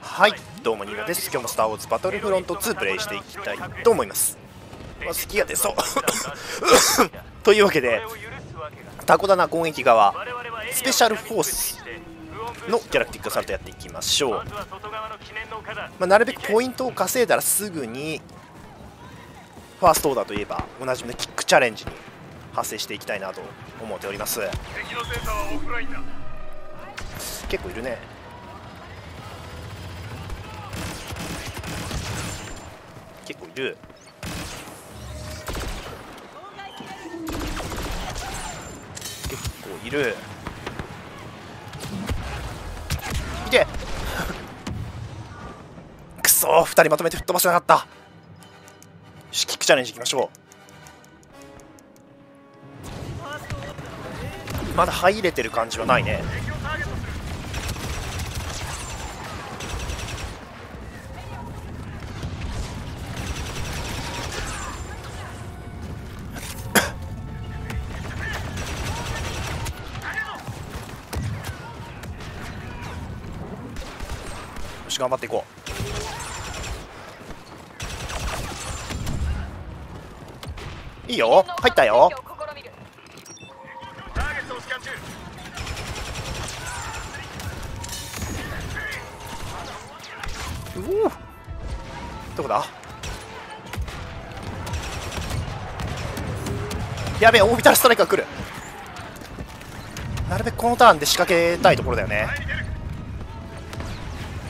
はい、どうもニーナです。今日もスターウォーズバトルフロント2プレイしていきたいと思います。好きが出そうというわけで、タコ棚攻撃側スペシャルフォースのギャラクティックアサルトやっていきましょう。なるべくポイントを稼いだらすぐにファーストオーダーといえばおなじみのキックチャレンジに発生していきたいなと思っております。結構いるね。結構いる。結構いる。いけくそー、2人まとめて吹っ飛ばせなかった。よし、キックチャレンジいきましょう。まだ入れてる感じはないね。よし、頑張っていこう。いいよ、入ったよ。どこだ？やべえ、オービタルストライカー来る。なるべくこのターンで仕掛けたいところだよね。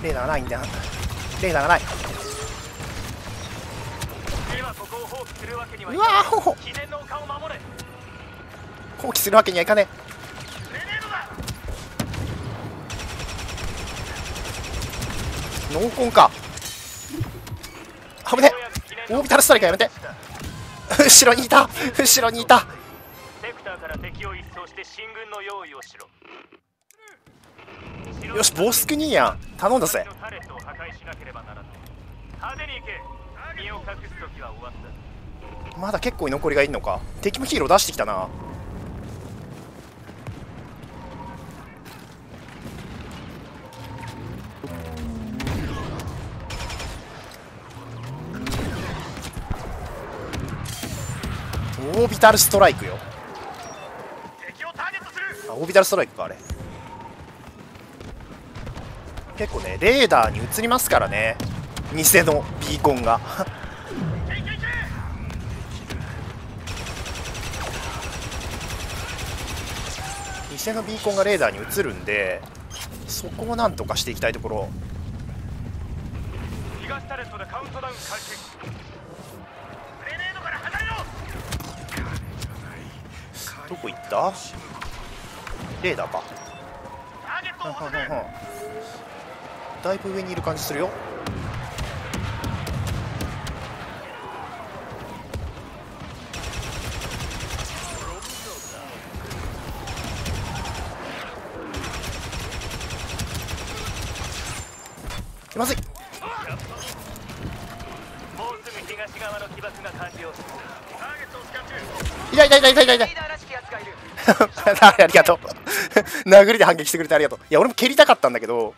レーダーがないんだ。レーダーがない。うわー、ほほ。放棄するわけにはいかねえ。濃紺か。危ねえ。オービタルストライカーやめて。後ろにいた、後ろにいた。よし、ボスクニーヤン頼んだぜ。まだ結構居残りがいるのか。敵もヒーロー出してきたな。オービタルストライクよ。あ、オービタルストライクか。あれ結構ね、レーダーに映りますからね、偽のビーコンが偽のビーコンがレーダーに映るんで、そこをなんとかしていきたいところ。東タレットでカウントダウン開始。どこ行った？レーダーか。だいぶ上にいる感じするよ。まずい。痛い痛い痛い痛い痛い痛い。ありがとう殴りで反撃してくれてありがとう。いや、俺も蹴りたかったんだけど、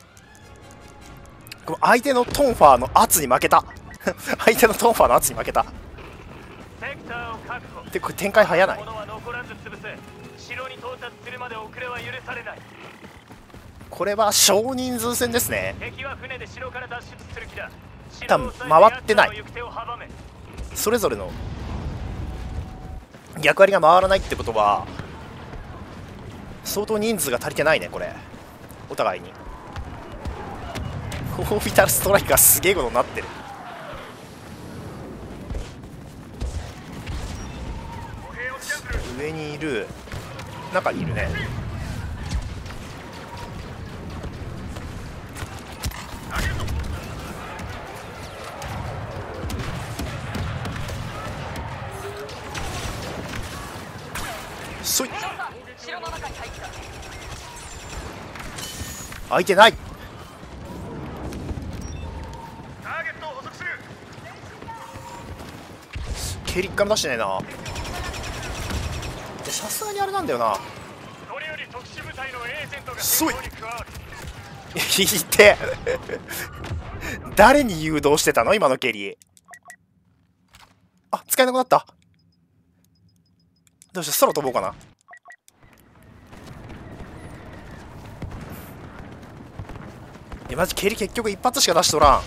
相手のトンファーの圧に負けた相手のトンファーの圧に負けた。で、これ展開早ない。これは少人数戦ですね。多分回ってない。それぞれの役割が回らないってことは相当人数が足りてないね、これ。お互いに。オービタルストライカーすげえことになってる。上にいる。中にいるね。そい。開いてない。蹴り一回も出してねえな。さすがにあれなんだよな。そい。引いて誰に誘導してたの今のケリー。あ、使えなくなった。どうしよう、空飛ぼうかな。いやマジケリー結局一発しか出しとらん。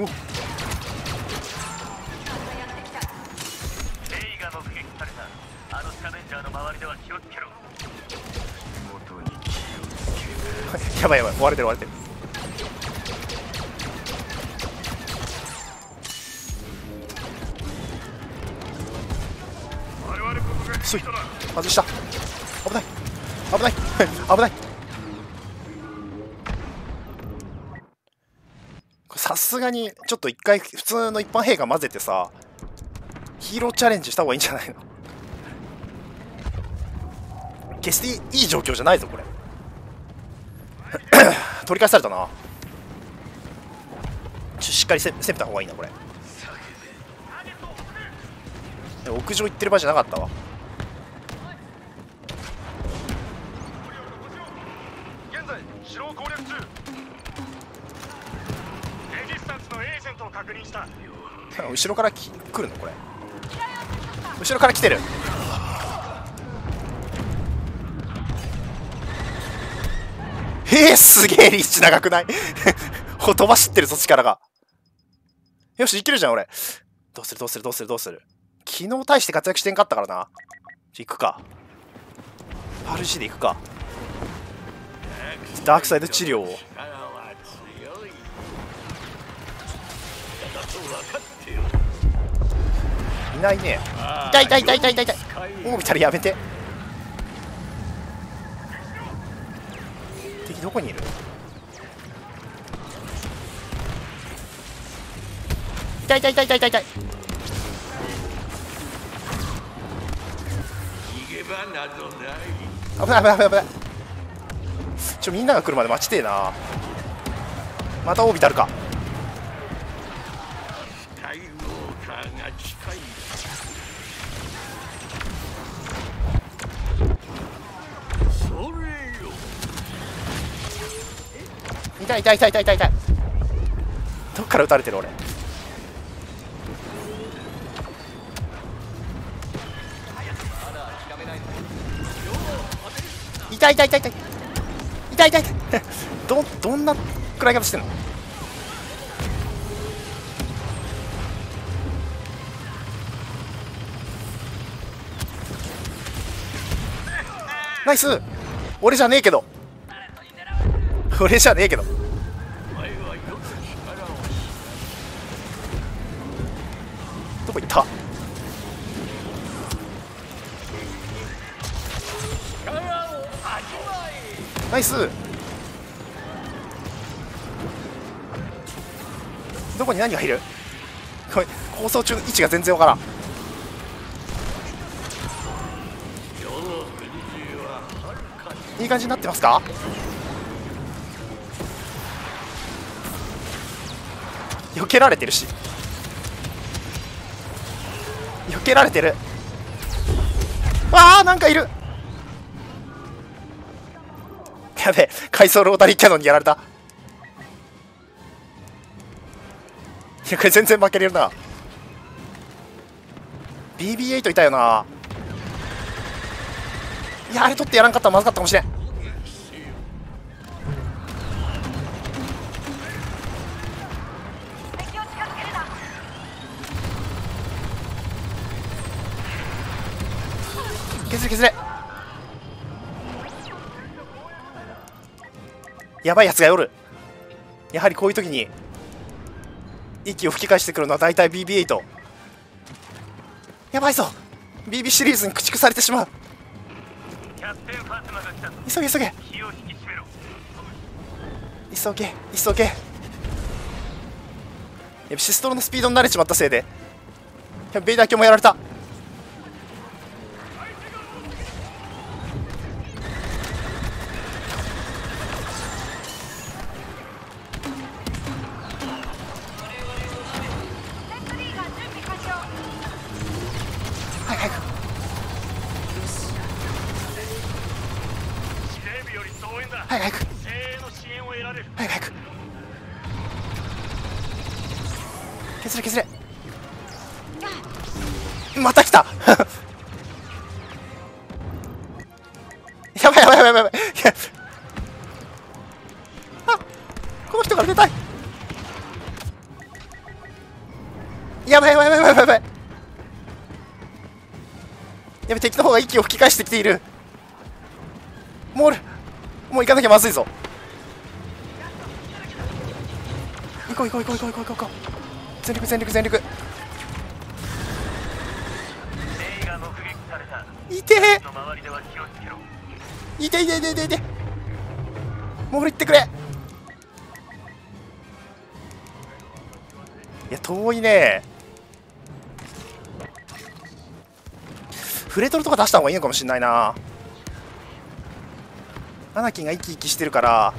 おっ、やばいやばい、追われてる追われてる。すい、外した。危ない危ない危ない。さすがにちょっと一回普通の一般兵が混ぜてさ、ヒーローチャレンジした方がいいんじゃないの。決していい状況じゃないぞこれ。取り返されたな。しっかり攻めた方がいいなこれ。屋上行ってる場合じゃなかったわ。後ろから来るのこれ。後ろから来てる。すげえリーチ長くないほとばしってるぞ力が。よしいけるじゃん俺。どうするどうするどうするどうする。昨日大して活躍してんかったからな。行くか RG で行くか。ダークサイド治療をいないね。痛い痛い痛い痛い痛い痛い。オービタルやめて。どこにいる？痛い痛い痛い痛い痛い痛い。危ない危ない危ない危ない。ちょみんなが来るまで待ちてえな。またオービタルか。痛い痛い痛い痛い痛い痛い。どっから撃たれてる俺。痛い痛い痛い痛い痛い痛い痛いどんな食らい方してんの。ナイス。俺じゃねえけど俺じゃねえけど。どこ行った。ナイス。どこに何がいる。これ放送中の位置が全然わからん。いい感じになってますか。避けられてるし避けられてる。あーなんかいる。やべえ回送ロータリーキャノンにやられた。いやこれ全然負けれるな。 BB8 いたよな。いやあれ取ってやらんかったらまずかったかもしれん。削れ。やばいやつがおる。やはりこういう時に息を吹き返してくるのは大体 BB8。 やばいぞ BB シリーズに駆逐されてしまう。急げ急げ急げ急げ。シストロのスピードに慣れちまったせいでベイダー卿もやられた。早く精鋭の支援を得られる。早く削れ削れ。また来たやばいやばいやばいやばいあ、この人から出たい。やばいやばいやばいやばいやばいやばい。敵の方が息を吹き返してきている。モールもう行かなきゃまずいぞ。行こう行こう行こう行こう行こう。全力全力全力。いてえいていていていていて。モール行ってくれ。いや遠いね。フレトルとか出した方がいいのかもしれないな。アナキンが生き生きしてるから。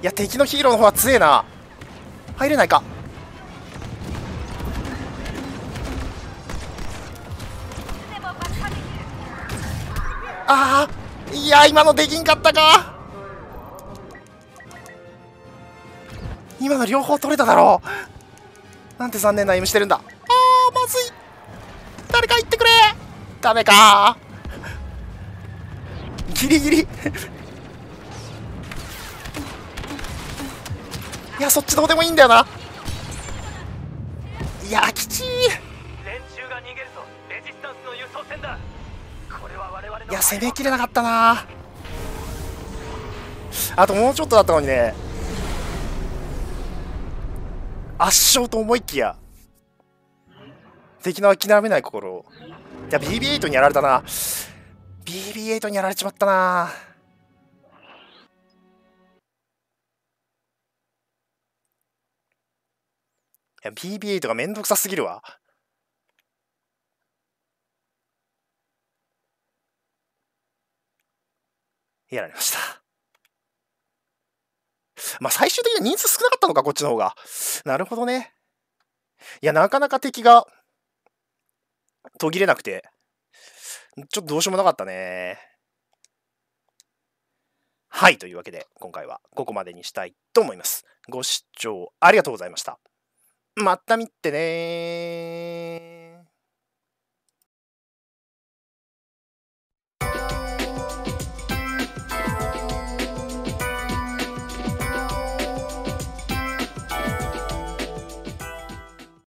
いや敵のヒーローの方は強えな。入れないか。ああいや今のできんかったか。今の両方取れただろう。なんて残念な M してるんだ。あーまずい。誰か言ってくれ。ダメかギリギリいやそっちどうでもいいんだよな。いやきちい。いや攻めきれなかったな。あともうちょっとだったのにね。圧勝と思いきや敵の諦めない心を。いや BB-8 にやられたな。 BB-8 にやられちまったな。BB-8 がめんどくさすぎるわ。やられました。まあ最終的には人数少なかったのかこっちの方が。なるほどね。いやなかなか敵が途切れなくてちょっとどうしようもなかったね。はいというわけで今回はここまでにしたいと思います。ご視聴ありがとうございました。また見てねー。